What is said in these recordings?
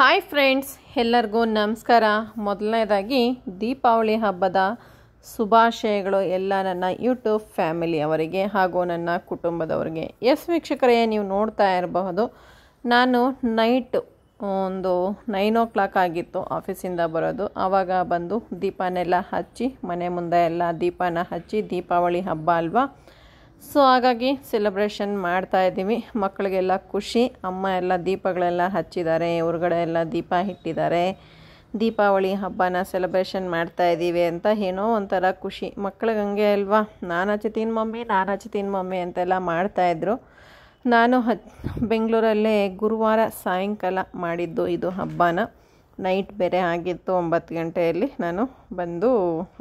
Hi friends, ಎಲ್ಲರಿಗೂ ನಮಸ್ಕಾರ. ಮೊದಲನೇದಾಗಿ ದೀಪಾವಳಿ ಹಬ್ಬದ ಶುಭಾಶಯಗಳು ಎಲ್ಲ ನನ್ನ ಯೂಟ್ಯೂಬ್ ಫ್ಯಾಮಿಲಿಯವರಿಗೆ ಹಾಗೂ ನನ್ನ ಕುಟುಂಬದವರಿಗೆ. ಎಸ್ ವೀಕ್ಷಕರೇ, ನೀವು ನೋಡ್ತಾ ಇರಬಹುದು, ನಾನು ನೈಟ್ ಒಂದು 9 o'clock ಆಗಿತ್ತು ಆಫೀಸಿಂದ ಬರೋದು. ಆವಾಗ ಬಂದು ದೀಪನೆಲ್ಲ ಹಚ್ಚಿ, ಮನೆ ಮುಂದೆ ಎಲ್ಲ ದೀಪನ ಹಚ್ಚಿ, ದೀಪಾವಳಿ ಹಬ್ಬ ಅಲ್ವಾ, ಸೊ ಹಾಗಾಗಿ ಸೆಲೆಬ್ರೇಷನ್ ಮಾಡ್ತಾ ಇದ್ದೀವಿ. ಮಕ್ಕಳಿಗೆಲ್ಲ ಖುಷಿ. ಅಮ್ಮ ಎಲ್ಲ ದೀಪಗಳೆಲ್ಲ ಹಚ್ಚಿದ್ದಾರೆ, ಹೊರಗಡೆ ಎಲ್ಲ ದೀಪ ಇಟ್ಟಿದ್ದಾರೆ. ದೀಪಾವಳಿ ಹಬ್ಬನ ಸೆಲೆಬ್ರೇಷನ್ ಮಾಡ್ತಾ ಇದ್ದೀವಿ ಅಂತ ಏನೋ ಒಂಥರ ಖುಷಿ ಮಕ್ಕಳಿಗೆ. ಹಂಗೆ ಅಲ್ವಾ, ನಾನು ಹಚ್ತೀನಿ ಮಮ್ಮಿ, ನಾನು ಹಚ್ತೀನಿ ಮಮ್ಮಿ ಅಂತೆಲ್ಲ ಮಾಡ್ತಾಯಿದ್ರು. ನಾನು ಬೆಂಗಳೂರಲ್ಲೇ ಗುರುವಾರ ಸಾಯಂಕಾಲ ಮಾಡಿದ್ದು ಇದು ಹಬ್ಬನ. ನೈಟ್ ಬೇರೆ ಆಗಿತ್ತು 9 ಗಂಟೆಯಲ್ಲಿ. ನಾನು ಬಂದು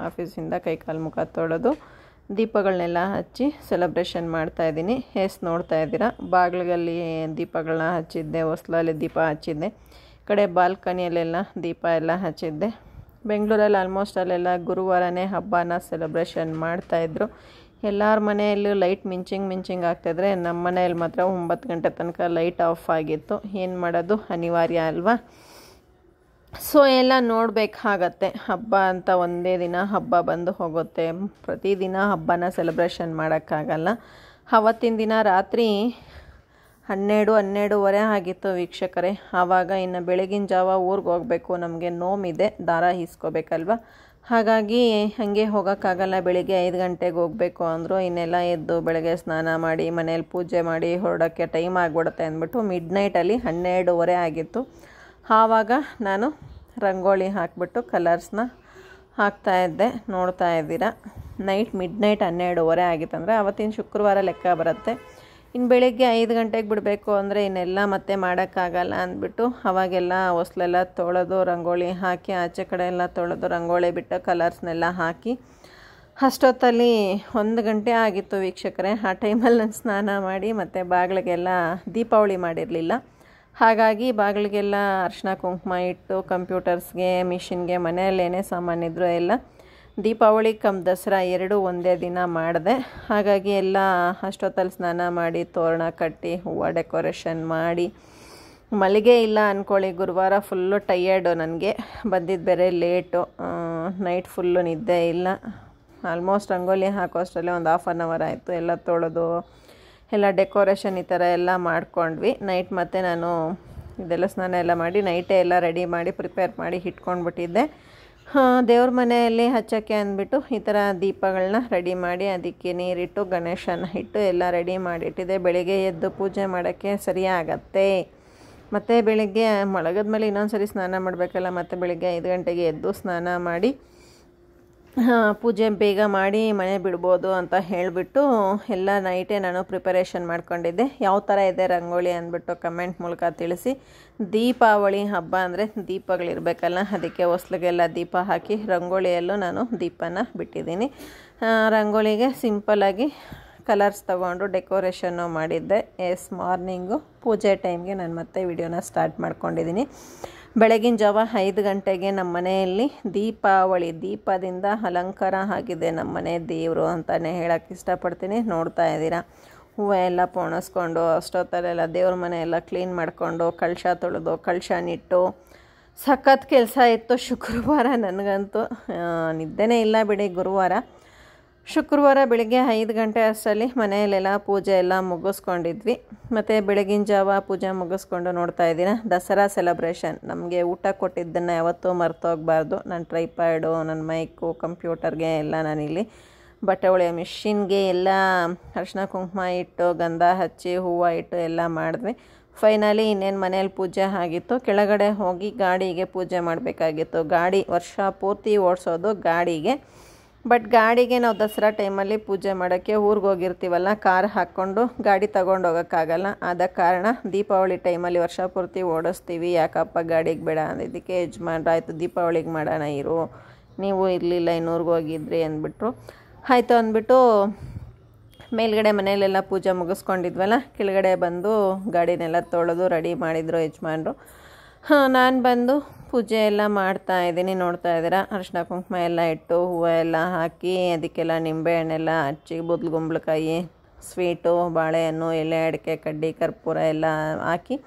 ಆಫೀಸಿಂದ ಕೈಕಾಲು ಮುಖ ತೊಳೆದು ದೀಪಗಳನ್ನೆಲ್ಲ ಹಚ್ಚಿ ಸೆಲೆಬ್ರೇಷನ್ ಮಾಡ್ತಾಯಿದ್ದೀನಿ. ಎಸ್, ನೋಡ್ತಾ ಇದ್ದೀರಾ, ಬಾಗಿಲಲ್ಲಿ ದೀಪಗಳನ್ನ ಹಚ್ಚಿದ್ದೆ, ಹೊಸ್ಲಲ್ಲಿ ದೀಪ ಹಚ್ಚಿದ್ದೆ, ಕಡೆ ಬಾಲ್ಕನಿಯಲ್ಲೆಲ್ಲ ದೀಪ ಎಲ್ಲ ಹಚ್ಚಿದ್ದೆ. ಬೆಂಗಳೂರಲ್ಲಿ ಆಲ್ಮೋಸ್ಟ್ ಅಲ್ಲೆಲ್ಲ ಗುರುವಾರನೇ ಹಬ್ಬನ ಸೆಲೆಬ್ರೇಷನ್ ಮಾಡ್ತಾಯಿದ್ರು. ಎಲ್ಲರ ಮನೆಯಲ್ಲೂ ಲೈಟ್ ಮಿಂಚಿಂಗ್ ಆಗ್ತಾಯಿದ್ರೆ, ನಮ್ಮ ಮನೆಯಲ್ಲಿ ಮಾತ್ರ 9 ಗಂಟೆ ತನಕ ಲೈಟ್ ಆಫ್ ಆಗಿತ್ತು. ಏನು ಮಾಡೋದು, ಅನಿವಾರ್ಯ ಅಲ್ವಾ. ಸೊ ಎಲ್ಲ ನೋಡಬೇಕಾಗತ್ತೆ. ಹಬ್ಬ ಅಂತ ಒಂದೇ ದಿನ ಹಬ್ಬ ಬಂದು ಹೋಗುತ್ತೆ, ಪ್ರತಿದಿನ ಹಬ್ಬನ ಸೆಲೆಬ್ರೇಷನ್ ಮಾಡೋಕ್ಕಾಗಲ್ಲ. ಅವತ್ತಿನ ದಿನ ರಾತ್ರಿ 12-12:30 ಆಗಿತ್ತು ವೀಕ್ಷಕರೇ. ಆವಾಗ ಇನ್ನು ಬೆಳಗಿನ ಜಾವ ಊರಿಗೆ ಹೋಗಬೇಕು, ನಮಗೆ ನೋಮಿದೆ, ದಾರ ಹೀಸ್ಕೋಬೇಕಲ್ವ, ಹಾಗಾಗಿ ಹಾಗೆ ಹೋಗೋಕ್ಕಾಗಲ್ಲ. ಬೆಳಿಗ್ಗೆ 5 ಗಂಟೆಗೆ ಹೋಗಬೇಕು ಅಂದರು. ಇನ್ನೆಲ್ಲ ಎದ್ದು ಬೆಳಗ್ಗೆ ಸ್ನಾನ ಮಾಡಿ ಮನೇಲಿ ಪೂಜೆ ಮಾಡಿ ಹೊರಡೋಕ್ಕೆ ಟೈಮ್ ಆಗಿಬಿಡುತ್ತೆ ಅಂದ್ಬಿಟ್ಟು ಮಿಡ್ನೈಟಲ್ಲಿ 12:30 ಆಗಿತ್ತು. ಆವಾಗ ನಾನು ರಂಗೋಲಿ ಹಾಕಿಬಿಟ್ಟು ಕಲರ್ಸ್ನ ಹಾಕ್ತಾಯಿದ್ದೆ. ನೋಡ್ತಾ ಇದ್ದೀರಾ, ನೈಟ್ ಮಿಡ್ನೈಟ್ 12:30 ಆಗಿತ್ತು ಅಂದರೆ ಅವತ್ತಿನ ಶುಕ್ರವಾರ ಲೆಕ್ಕ ಬರುತ್ತೆ. ಇನ್ನು ಬೆಳಿಗ್ಗೆ 5 ಗಂಟೆಗೆ ಬಿಡಬೇಕು ಅಂದರೆ ಇನ್ನೆಲ್ಲ ಮತ್ತೆ ಮಾಡೋಕ್ಕಾಗಲ್ಲ ಅಂದ್ಬಿಟ್ಟು ಅವಾಗೆಲ್ಲ ಹೊಸ್ಲೆಲ್ಲ ತೊಳೆದು ರಂಗೋಲಿ ಹಾಕಿ, ಆಚೆ ಕಡೆ ಎಲ್ಲ ತೊಳೆದು ರಂಗೋಲಿ ಬಿಟ್ಟು ಕಲರ್ಸ್ನೆಲ್ಲ ಹಾಕಿ, ಅಷ್ಟೊತ್ತಲ್ಲಿ 1 ಗಂಟೆ ಆಗಿತ್ತು ವೀಕ್ಷಕರೇ. ಆ ಟೈಮಲ್ಲಿ ನಾನು ಸ್ನಾನ ಮಾಡಿ ಮತ್ತು ಬಾಗಿಲಿಗೆಲ್ಲ ದೀಪಾವಳಿ ಮಾಡಿರಲಿಲ್ಲ, ಹಾಗಾಗಿ ಬಾಗಿಲಿಗೆಲ್ಲ ಅರ್ಶಿನ ಕುಂಕುಮ ಇಟ್ಟು, ಕಂಪ್ಯೂಟರ್ಸ್ಗೆ ಮಿಷಿನ್ಗೆ ಮನೆಯಲ್ಲೇನೇ ಸಾಮಾನಿದ್ರು ಎಲ್ಲ ದೀಪಾವಳಿ ಕಮ್ ದಸರಾ ಎರಡೂ ಒಂದೇ ದಿನ ಮಾಡಿದೆ. ಹಾಗಾಗಿ ಎಲ್ಲ ಅಷ್ಟೊತ್ತಲ್ಲಿ ಸ್ನಾನ ಮಾಡಿ, ತೋರಣ ಕಟ್ಟಿ, ಹೂವು ಡೆಕೋರೇಷನ್ ಮಾಡಿ, ಮಲ್ಲಿಗೆ ಇಲ್ಲ ಅಂದ್ಕೊಳ್ಳಿ. ಗುರುವಾರ ಫುಲ್ಲು ಟಯರ್ಡು, ನನಗೆ ಬಂದಿದ್ದು ಬೇರೆ ಲೇಟು, ನೈಟ್ ಫುಲ್ಲು ನಿದ್ದೆ ಇಲ್ಲ. ಆಲ್ಮೋಸ್ಟ್ ರಂಗೋಲಿ ಹಾಕೋಷ್ಟರಲ್ಲೇ ಒಂದು 1/2 hour ಆಯಿತು. ಎಲ್ಲ ತೊಳೆದು ಎಲ್ಲ ಡೆಕೋರೇಷನ್ ಈ ಥರ ಎಲ್ಲ ಮಾಡ್ಕೊಂಡ್ವಿ. ನೈಟ್ ಮತ್ತೆ ನಾನು ಇದೆಲ್ಲ ಸ್ನಾನ ಎಲ್ಲ ಮಾಡಿ ನೈಟೇ ಎಲ್ಲ ರೆಡಿ ಮಾಡಿ ಪ್ರಿಪೇರ್ ಮಾಡಿ ಇಟ್ಕೊಂಡ್ಬಿಟ್ಟಿದ್ದೆ. ದೇವ್ರ ಮನೆಯಲ್ಲಿ ಹಚ್ಚೋಕ್ಕೆ ಅಂದ್ಬಿಟ್ಟು ಈ ಥರ ದೀಪಗಳನ್ನ ರೆಡಿ ಮಾಡಿ ಅದಕ್ಕೆ ನೀರಿಟ್ಟು ಗಣೇಶನ ಇಟ್ಟು ಎಲ್ಲ ರೆಡಿ ಮಾಡಿಟ್ಟಿದ್ದೆ. ಬೆಳಿಗ್ಗೆ ಎದ್ದು ಪೂಜೆ ಮಾಡೋಕ್ಕೆ ಸರಿಯಾಗತ್ತೆ. ಮತ್ತು ಬೆಳಿಗ್ಗೆ ಮಲಗದ ಮೇಲೆ ಇನ್ನೊಂದು ಸರಿ ಸ್ನಾನ ಮಾಡಬೇಕಲ್ಲ, ಮತ್ತು ಬೆಳಿಗ್ಗೆ 5 ಗಂಟೆಗೆ ಎದ್ದು ಸ್ನಾನ ಮಾಡಿ ಪೂಜೆ ಬೇಗ ಮಾಡಿ ಮನೆ ಬಿಡ್ಬೋದು ಅಂತ ಹೇಳಿಬಿಟ್ಟು ಎಲ್ಲ ನೈಟೇ ನಾನು ಪ್ರಿಪರೇಷನ್ ಮಾಡ್ಕೊಂಡಿದ್ದೆ. ಯಾವ ಥರ ಇದೆ ರಂಗೋಲಿ ಅಂದ್ಬಿಟ್ಟು ಕಮೆಂಟ್ ಮೂಲಕ ತಿಳಿಸಿ. ದೀಪಾವಳಿ ಹಬ್ಬ ಅಂದರೆ ದೀಪಗಳಿರಬೇಕಲ್ಲ, ಅದಕ್ಕೆ ಹೊಸ್ಲಿಗೆಲ್ಲ ದೀಪ ಹಾಕಿ ರಂಗೋಲಿಯಲ್ಲೂ ನಾನು ದೀಪನ ಬಿಟ್ಟಿದ್ದೀನಿ. ರಂಗೋಲಿಗೆ ಸಿಂಪಲ್ಲಾಗಿ ಕಲರ್ಸ್ ತೊಗೊಂಡು ಡೆಕೋರೇಷನ್ನು ಮಾಡಿದ್ದೆ. ಎಸ್, ಮಾರ್ನಿಂಗು ಪೂಜೆ ಟೈಮ್ಗೆ ನಾನು ಮತ್ತೆ ವಿಡಿಯೋನ ಸ್ಟಾರ್ಟ್ ಮಾಡ್ಕೊಂಡಿದ್ದೀನಿ. ಬೆಳಗಿನ ಜಾವ 5 ಗಂಟೆಗೆ ನಮ್ಮ ಮನೆಯಲ್ಲಿ ದೀಪಾವಳಿ ದೀಪದಿಂದ ಅಲಂಕಾರ ಆಗಿದೆ ನಮ್ಮ ಮನೆ ದೇವರು ಅಂತಲೇ ಹೇಳೋಕ್ಕೆ ಇಷ್ಟಪಡ್ತೀನಿ. ನೋಡ್ತಾ ಇದ್ದೀರಾ, ಹೂವು ಎಲ್ಲ ಪೋಣಿಸ್ಕೊಂಡು ಅಷ್ಟೊತ್ತಲ್ಲೆಲ್ಲ ದೇವ್ರ ಮನೆಯೆಲ್ಲ ಕ್ಲೀನ್ ಮಾಡಿಕೊಂಡು, ಕಳಶ ತೊಳೆದು ಕಳಶ ನಿಟ್ಟು, ಸಖತ್ ಕೆಲಸ ಇತ್ತು ಶುಕ್ರವಾರ. ನನಗಂತೂ ನಿದ್ದೆನೇ ಇಲ್ಲ ಬಿಡಿ. ಶುಕ್ರವಾರ ಬೆಳಗ್ಗೆ 5 ಗಂಟೆ ಅಷ್ಟರಲ್ಲಿ ಮನೆಯಲ್ಲೆಲ್ಲ ಪೂಜೆ ಎಲ್ಲ ಮುಗಿಸ್ಕೊಂಡಿದ್ವಿ. ಮತ್ತು ಬೆಳಗಿನ ಜಾವ ಪೂಜೆ ಮುಗಿಸ್ಕೊಂಡು ನೋಡ್ತಾ ಇದ್ದೀರಾ ದಸರಾ ಸೆಲೆಬ್ರೇಷನ್. ನಮಗೆ ಊಟ ಕೊಟ್ಟಿದ್ದನ್ನು ಯಾವತ್ತೂ ಮರ್ತೋಗಬಾರ್ದು. ನನ್ನ ಟ್ರೈಪ್ಯಾಡು, ನನ್ನ ಮೈಕು, ಕಂಪ್ಯೂಟರ್ಗೆ ಎಲ್ಲ ನಾನಿಲ್ಲಿ ಬಟ್ಟೆ ಹೊಳೆಯೋ ಮಿಷಿನ್ಗೆ ಎಲ್ಲ ಅರಿಶಿನ ಕುಂಕುಮ ಇಟ್ಟು, ಗಂಧ ಹಚ್ಚಿ, ಹೂವು ಇಟ್ಟು ಎಲ್ಲ ಮಾಡಿದ್ವಿ. ಫೈನಲಿ ಇನ್ನೇನು ಮನೇಲಿ ಪೂಜೆ ಆಗಿತ್ತು, ಕೆಳಗಡೆ ಹೋಗಿ ಗಾಡಿಗೆ ಪೂಜೆ ಮಾಡಬೇಕಾಗಿತ್ತು. ಗಾಡಿ ವರ್ಷ ಪೂರ್ತಿ ಓಡಿಸೋದು ಗಾಡಿಗೆ, ಬಟ್ ಗಾಡಿಗೆ ನಾವು ದಸರಾ ಟೈಮಲ್ಲಿ ಪೂಜೆ ಮಾಡೋಕ್ಕೆ ಊರಿಗೆ ಹೋಗಿರ್ತೀವಲ್ಲ, ಕಾರ್ ಹಾಕ್ಕೊಂಡು ಗಾಡಿ ತಗೊಂಡು ಹೋಗೋಕ್ಕಾಗಲ್ಲ. ಆದ ಕಾರಣ ದೀಪಾವಳಿ ಟೈಮಲ್ಲಿ ವರ್ಷ ಪೂರ್ತಿ ಓಡಿಸ್ತೀವಿ. ಯಾಕಪ್ಪ ಗಾಡಿಗೆ ಬೇಡ ಅಂದಿದ್ದಕ್ಕೆ ಯಜಮಾನ್ರಾಯಿತು, ದೀಪಾವಳಿಗೆ ಮಾಡೋಣ ಇರು, ನೀವು ಇರಲಿಲ್ಲ ಇನ್ನೂರಿಗೆ ಹೋಗಿದ್ರಿ ಅಂದ್ಬಿಟ್ರು. ಆಯಿತು ಅಂದ್ಬಿಟ್ಟು ಮೇಲ್ಗಡೆ ಮನೆಯಲ್ಲೆಲ್ಲ ಪೂಜೆ ಮುಗಿಸ್ಕೊಂಡಿದ್ವಲ್ಲ, ಕೆಳಗಡೆ ಬಂದು ಗಾಡಿನೆಲ್ಲ ತೊಳೆದು ರೆಡಿ ಮಾಡಿದರು ಯಜಮಾನರು. ನಾನು ಬಂದು ಪೂಜೆ ಎಲ್ಲ ಮಾಡ್ತಾಯಿದ್ದೀನಿ. ನೋಡ್ತಾ ಇದ್ದೀರಾ, ಅರಿಶಿನ ಕುಂಕುಮ ಎಲ್ಲ ಇಟ್ಟು, ಹೂವು ಎಲ್ಲ ಹಾಕಿ, ಅದಕ್ಕೆಲ್ಲ ನಿಂಬೆಹಣ್ಣೆಲ್ಲ ಹಚ್ಚಿ, ಬೂದ್ಲುಗುಂಬಳಕಾಯಿ, ಸ್ವೀಟು, ಬಾಳೆಹಣ್ಣು, ಎಲೆ, ಅಡಿಕೆ, ಕಡ್ಡಿ, ಕರ್ಪೂರ ಎಲ್ಲ ಹಾಕಿ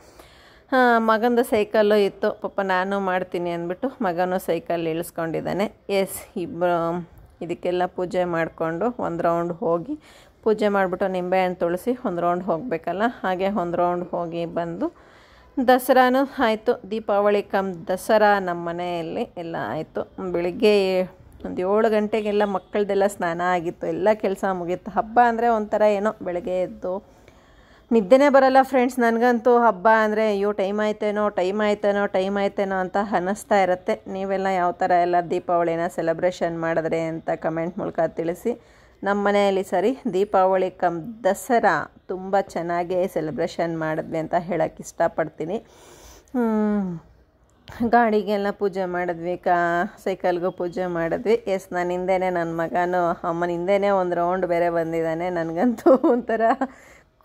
ಮಗನ ಸೈಕಲ್ ಇತ್ತು, ಪಾಪ ನಾನು ಮಾಡ್ತೀನಿ ಅಂದ್ಬಿಟ್ಟು ಮಗನೂ ಸೈಕಲ್ ಇಳಿಸ್ಕೊಂಡಿದ್ದಾನೆ. ಎಸ್, ಇದಕ್ಕೆಲ್ಲ ಪೂಜೆ ಮಾಡಿಕೊಂಡು ಒಂದು ರೌಂಡ್ ಹೋಗಿ ಪೂಜೆ ಮಾಡಿಬಿಟ್ಟು ನಿಂಬೆಹಣ್ಣು ತುಳಸಿ ಒಂದು ರೌಂಡ್ ಹೋಗಬೇಕಲ್ಲ, ಹಾಗೆ ಒಂದು ರೌಂಡ್ ಹೋಗಿ ಬಂದು ದಸರಾನೂ ಆಯಿತು. ದೀಪಾವಳಿ ಕಮ್ ದಸರಾ ನಮ್ಮ ಮನೆಯಲ್ಲಿ ಎಲ್ಲ ಆಯಿತು. ಬೆಳಿಗ್ಗೆ ಒಂದು 7 ಗಂಟೆಗೆಲ್ಲ ಮಕ್ಕಳದೆಲ್ಲ ಸ್ನಾನ ಆಗಿತ್ತು, ಎಲ್ಲ ಕೆಲಸ ಮುಗೀತು. ಹಬ್ಬ ಅಂದರೆ ಒಂಥರ ಏನೋ, ಬೆಳಗ್ಗೆ ಎದ್ದು ನಿದ್ದೆನೇ ಬರಲ್ಲ ಫ್ರೆಂಡ್ಸ್. ನನಗಂತೂ ಹಬ್ಬ ಅಂದರೆ ಅಯ್ಯೋ ಟೈಮ್ ಆಯ್ತೇನೋ ಅಂತ ಅನ್ನಿಸ್ತಾ ಇರುತ್ತೆ. ನೀವೆಲ್ಲ ಯಾವ ಥರ ಎಲ್ಲ ದೀಪಾವಳಿನ ಸೆಲೆಬ್ರೇಷನ್ ಮಾಡಿದ್ರೆ ಅಂತ ಕಮೆಂಟ್ ಮೂಲಕ ತಿಳಿಸಿ. ನಮ್ಮ ಮನೆಯಲ್ಲಿ ಸರಿ ದೀಪಾವಳಿ ಕಮ್ ದಸರಾ ತುಂಬ ಚೆನ್ನಾಗೇ ಸೆಲೆಬ್ರೇಷನ್ ಮಾಡಿದ್ವಿ ಅಂತ ಹೇಳೋಕ್ಕೆ ಇಷ್ಟಪಡ್ತೀನಿ. ಗಾಡಿಗೆಲ್ಲ ಪೂಜೆ ಮಾಡಿದ್ವಿ, ಸೈಕಲ್ಗೂ ಪೂಜೆ ಮಾಡಿದ್ವಿ. ಎಸ್, ನಾನು ಹಿಂದೆನೇ ನನ್ನ ಮಗನೂ ಅಮ್ಮನ ಹಿಂದೆನೇ ಒಂದು ರೌಂಡ್ ಬೇರೆ ಬಂದಿದ್ದಾನೆ. ನನಗಂತೂ ಒಂಥರ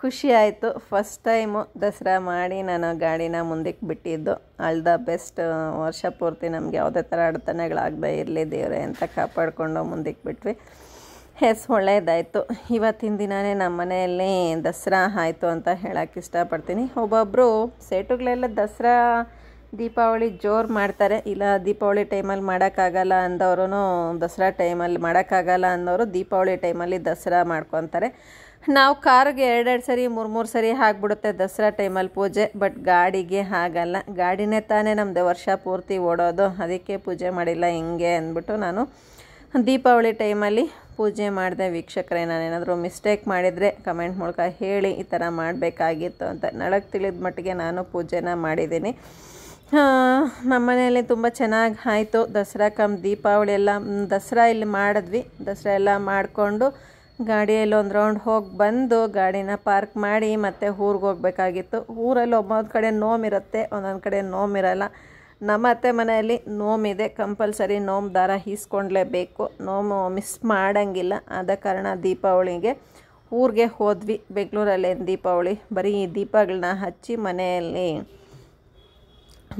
ಖುಷಿ ಆಯಿತು. ಫಸ್ಟ್ ಟೈಮು ದಸರಾ ಮಾಡಿ ನಾನು ಗಾಡಿನ ಮುಂದಕ್ಕೆ ಬಿಟ್ಟಿದ್ದು. All the best. ವರ್ಷ ಪೂರ್ತಿ ನಮ್ಗೆ ಯಾವುದೇ ಥರ ಅಡತಣೆಗಳಾಗದೇ ಇರಲಿ ದೇವರೇ ಅಂತ ಕಾಪಾಡಿಕೊಂಡು ಮುಂದಕ್ಕೆ ಬಿಟ್ವಿ. ಎಸ್, ಒಳ್ಳೆಯದಾಯಿತು. ಇವತ್ತಿನ ದಿನವೇ ನಮ್ಮ ಮನೆಯಲ್ಲಿ ದಸರಾ ಆಯಿತು ಅಂತ ಹೇಳೋಕ್ಕೆ ಇಷ್ಟಪಡ್ತೀನಿ. ಒಬ್ಬೊಬ್ಬರು ಸೇಟುಗಳೆಲ್ಲ ದಸರಾ ದೀಪಾವಳಿ ಜೋರು ಮಾಡ್ತಾರೆ, ಇಲ್ಲ ದೀಪಾವಳಿ ಟೈಮಲ್ಲಿ ಮಾಡೋಕ್ಕಾಗಲ್ಲ ಅಂದವರು ದಸರಾ ಟೈಮಲ್ಲಿ ಮಾಡೋಕ್ಕಾಗಲ್ಲ ಅನ್ನೋರು ದೀಪಾವಳಿ ಟೈಮಲ್ಲಿ ದಸರಾ ಮಾಡ್ಕೊತಾರೆ. ನಾವು ಕಾರ್ಗೆ 2-2 ಸರಿ 3-3 ಸರಿ ಆಗಿಬಿಡುತ್ತೆ ದಸರಾ ಟೈಮಲ್ಲಿ ಪೂಜೆ, ಬಟ್ ಗಾಡಿಗೆ ಹಾಗಲ್ಲ. ಗಾಡಿನೇ ತಾನೇ ನಮ್ಮದು ವರ್ಷ ಪೂರ್ತಿ ಓಡೋದು, ಅದಕ್ಕೆ ಪೂಜೆ ಮಾಡಿಲ್ಲ ಹಿಂಗೆ ಅಂದ್ಬಿಟ್ಟು ನಾನು ದೀಪಾವಳಿ ಟೈಮಲ್ಲಿ ಪೂಜೆ ಮಾಡಿದೆ. ವೀಕ್ಷಕರೇ, ನಾನೇನಾದರೂ ಮಿಸ್ಟೇಕ್ ಮಾಡಿದರೆ ಕಮೆಂಟ್ ಮೂಲಕ ಹೇಳಿ, ಈ ಥರ ಮಾಡಬೇಕಾಗಿತ್ತು ಅಂತ. ನನಗೆ ತಿಳಿದ ಮಟ್ಟಿಗೆ ನಾನು ಪೂಜೆನ ಮಾಡಿದ್ದೀನಿ. ನಮ್ಮ ಮನೆಯಲ್ಲಿ ತುಂಬ ಚೆನ್ನಾಗಿ ಆಯಿತು ದಸರಾ ಕಮ್ ದೀಪಾವಳಿ ಎಲ್ಲ. ದಸರಾ ಇಲ್ಲಿ ಮಾಡಿದ್ವಿ, ದಸರಾ ಎಲ್ಲ ಮಾಡಿಕೊಂಡು ಗಾಡಿಯಲ್ಲಿ ಒಂದು ರೌಂಡ್ ಹೋಗಿ ಬಂದು ಗಾಡಿನ ಪಾರ್ಕ್ ಮಾಡಿ ಮತ್ತೆ ಊರಿಗೆ ಹೋಗಬೇಕಾಗಿತ್ತು. ಊರಲ್ಲಿ ಒಂದೊಂದು ಕಡೆ ನೋಮಿರುತ್ತೆ, ಒಂದೊಂದು ಕಡೆ ನೋಮಿರಲ್ಲ. ನಮ್ಮ ಅತ್ತೆ ಮನೆಯಲ್ಲಿ ನೋಮಿದೆ, ಕಂಪಲ್ಸರಿ ನೋಮ್ ದಾರ ಹೀಸ್ಕೊಂಡ್ಲೇಬೇಕು, ನೋಮು ಮಿಸ್ ಮಾಡೋಂಗಿಲ್ಲ. ಆದ ಕಾರಣ ದೀಪಾವಳಿಗೆ ಊರಿಗೆ ಹೋದ್ವಿ. ಬೆಂಗಳೂರಲ್ಲಿ ದೀಪಾವಳಿ ಬರೀ ದೀಪಗಳನ್ನ ಹಚ್ಚಿ ಮನೆಯಲ್ಲಿ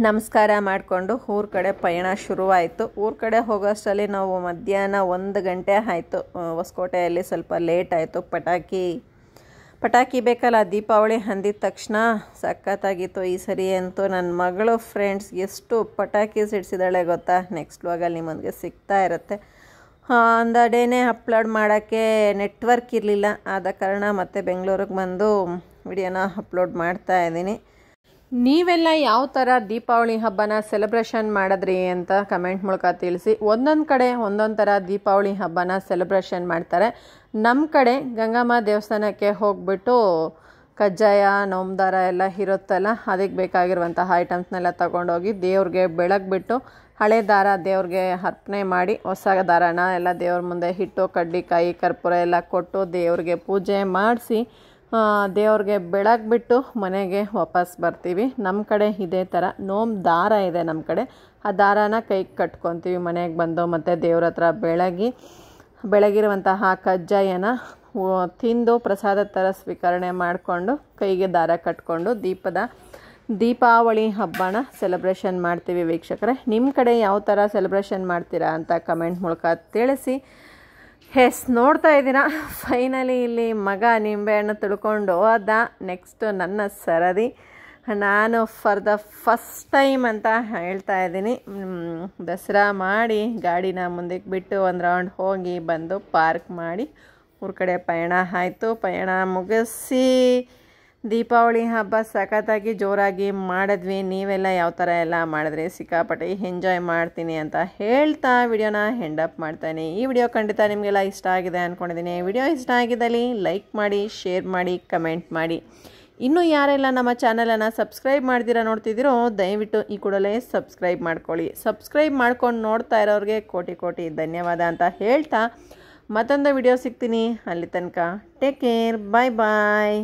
ನಮಸ್ಕಾರ ಮಾಡಿಕೊಂಡು ಊರ ಕಡೆ ಪಯಣ ಶುರುವಾಯಿತು. ಊರ ಕಡೆ ಹೋಗೋಷ್ಟರಲ್ಲಿ ನಾವು ಮಧ್ಯಾಹ್ನ 1 ಗಂಟೆ ಆಯಿತು. ಹೊಸಕೋಟೆಯಲ್ಲಿ ಸ್ವಲ್ಪ ಲೇಟ್ ಆಯಿತು. ಪಟಾಕಿ ಬೇಕಲ್ಲ ದೀಪಾವಳಿ ಅಂದಿದ ತಕ್ಷಣ ಸಖತ್ತಾಗಿತ್ತು ಈ ಸರಿ ಅಂತೂ. ನನ್ನ ಮಗಳು ಫ್ರೆಂಡ್ಸ್ ಎಷ್ಟು ಪಟಾಕಿ ಸಿಡಿಸಿದಾಳೆ ಗೊತ್ತಾ? ನೆಕ್ಸ್ಟ್ ವ್ಲಾಗಲ್ಲಿ ನಿಮಗೆ ಸಿಗ್ತಾ ಇರುತ್ತೆ. ಆನ್ ದ ಡೇನೇ ಅಪ್ಲೋಡ್ ಮಾಡೋಕ್ಕೆ ನೆಟ್ವರ್ಕ್ ಇರಲಿಲ್ಲ, ಆದ ಕಾರಣ ಮತ್ತೆ ಬೆಂಗಳೂರಿಗೆ ಬಂದು ವಿಡಿಯೋನ ಅಪ್ಲೋಡ್ ಮಾಡ್ತಾ ಇದ್ದೀನಿ. ನೀವೆಲ್ಲ ಯಾವ ಥರ ದೀಪಾವಳಿ ಹಬ್ಬನ ಸೆಲೆಬ್ರೇಷನ್ ಮಾಡಿದ್ರಿ ಅಂತ ಕಮೆಂಟ್ ಮೂಲಕ ತಿಳಿಸಿ. ಒಂದೊಂದು ಕಡೆ ಒಂದೊಂದು ಥರ ದೀಪಾವಳಿ ಹಬ್ಬನ ಸೆಲೆಬ್ರೇಷನ್ ಮಾಡ್ತಾರೆ. ನಮ್ಮ ಕಡೆ ಗಂಗಮ್ಮ ದೇವಸ್ಥಾನಕ್ಕೆ ಹೋಗ್ಬಿಟ್ಟು ಕಜ್ಜಾಯ ನೋಮ್ದಾರ ಎಲ್ಲ ಇರುತ್ತಲ್ಲ, ಅದಕ್ಕೆ ಬೇಕಾಗಿರುವಂತಹ ಐಟಮ್ಸ್ನೆಲ್ಲ ತಗೊಂಡೋಗಿ ದೇವ್ರಿಗೆ ಬೆಳಗ್ಬಿಟ್ಟು ಹಳೆ ದಾರ ದೇವ್ರಿಗೆ ಅರ್ಪಣೆ ಮಾಡಿ ಹೊಸ ದಾರನ ಎಲ್ಲ ದೇವ್ರ ಮುಂದೆ ಹಿಟ್ಟು ಕಡ್ಲಿಕಾಯಿ ಕರ್ಪೂರ ಎಲ್ಲ ಕೊಟ್ಟು ದೇವ್ರಿಗೆ ಪೂಜೆ ಮಾಡಿಸಿ ದೇವ್ರಿಗೆ ಬೆಳಗ್ಬಿಟ್ಟು ಮನೆಗೆ ವಾಪಸ್ ಬರ್ತೀವಿ. ನಮ್ಮ ಕಡೆ ಇದೇ ಥರ ನೋಮ್ ದಾರ ಇದೆ ನಮ್ಮ ಕಡೆ, ಆ ದಾರಾನ ಕೈಗೆ ಕಟ್ಕೊತೀವಿ. ಮನೆಗೆ ಬಂದು ಮತ್ತು ದೇವ್ರ ಹತ್ರ ಬೆಳಗಿರುವಂತಹ ಕಜ್ಜಾಯನ ತಿಂದು ಪ್ರಸಾದ ಥರ ಸ್ವೀಕರಣೆ ಮಾಡಿಕೊಂಡು ಕೈಗೆ ದಾರ ಕಟ್ಕೊಂಡು ದೀಪಾವಳಿ ಹಬ್ಬನ ಸೆಲೆಬ್ರೇಷನ್ ಮಾಡ್ತೀವಿ. ವೀಕ್ಷಕರೇ, ನಿಮ್ಮ ಕಡೆ ಯಾವ ಥರ ಸೆಲೆಬ್ರೇಷನ್ ಮಾಡ್ತೀರಾ ಅಂತ ಕಮೆಂಟ್ ಮೂಲಕ ತಿಳಿಸಿ. ಎಸ್, ನೋಡ್ತಾ ಇದ್ದೀರಾ ಫೈನಲಿ ಇಲ್ಲಿ ಮಗ ನಿಂಬೆಹಣ್ಣು ತುಳ್ಕೊಂಡು ಹೋದ. ನೆಕ್ಸ್ಟು ನನ್ನ ಸರದಿ. ನಾನು ಫಾರ್ ದ ಫಸ್ಟ್ ಟೈಮ್ ಅಂತ ಹೇಳ್ತಾ ಇದ್ದೀನಿ ದಸರಾ ಮಾಡಿ ಗಾಡಿನ ಮುಂದಕ್ಕೆ ಬಿಟ್ಟು ಒಂದು ರೌಂಡ್ ಹೋಗಿ ಬಂದು ಪಾರ್ಕ್ ಮಾಡಿ ಊರ ಕಡೆ ಪಯಣ ಆಯಿತು. ಪಯಣ ಮುಗಿಸಿ ದೀಪಾವಳಿ ಹಬ್ಬ ಸಖತ್ತಾಗಿ ಜೋರಾಗಿ ಮಾಡಿದ್ವಿ. ನೀವೆಲ್ಲ ಯಾವ ಥರ ಎಲ್ಲ ಮಾಡಿದ್ರಿ? ಸಿಕ್ಕಾಪಟ್ಟೆ ಎಂಜಾಯ್ ಮಾಡ್ತೀನಿ ಅಂತ ಹೇಳ್ತಾ ವಿಡಿಯೋನ ಹೆಂಡ್ ಅಪ್ ಮಾಡ್ತಾನೆ. ಈ ವಿಡಿಯೋ ಖಂಡಿತ ನಿಮಗೆಲ್ಲ ಇಷ್ಟ ಆಗಿದೆ ಅಂದ್ಕೊಂಡಿದ್ದೀನಿ. ವಿಡಿಯೋ ಇಷ್ಟ ಆಗಿದ್ದಲ್ಲಿ ಲೈಕ್ ಮಾಡಿ, ಶೇರ್ ಮಾಡಿ, ಕಮೆಂಟ್ ಮಾಡಿ. ಇನ್ನೂ ಯಾರೆಲ್ಲ ನಮ್ಮ ಚಾನಲನ್ನು ಸಬ್ಸ್ಕ್ರೈಬ್ ಮಾಡ್ತೀರಾ ನೋಡ್ತಿದ್ದೀರೋ ದಯವಿಟ್ಟು ಈ ಕೂಡಲೇ ಸಬ್ಸ್ಕ್ರೈಬ್ ಮಾಡ್ಕೊಳ್ಳಿ. ಸಬ್ಸ್ಕ್ರೈಬ್ ಮಾಡ್ಕೊಂಡು ನೋಡ್ತಾ ಇರೋರಿಗೆ ಕೋಟಿ ಕೋಟಿ ಧನ್ಯವಾದ ಅಂತ ಹೇಳ್ತಾ ಮತ್ತೊಂದು ವಿಡಿಯೋ ಸಿಗ್ತೀನಿ. ಅಲ್ಲಿ ತನಕ ಟೇಕ್ ಕೇರ್, ಬಾಯ್ ಬಾಯ್.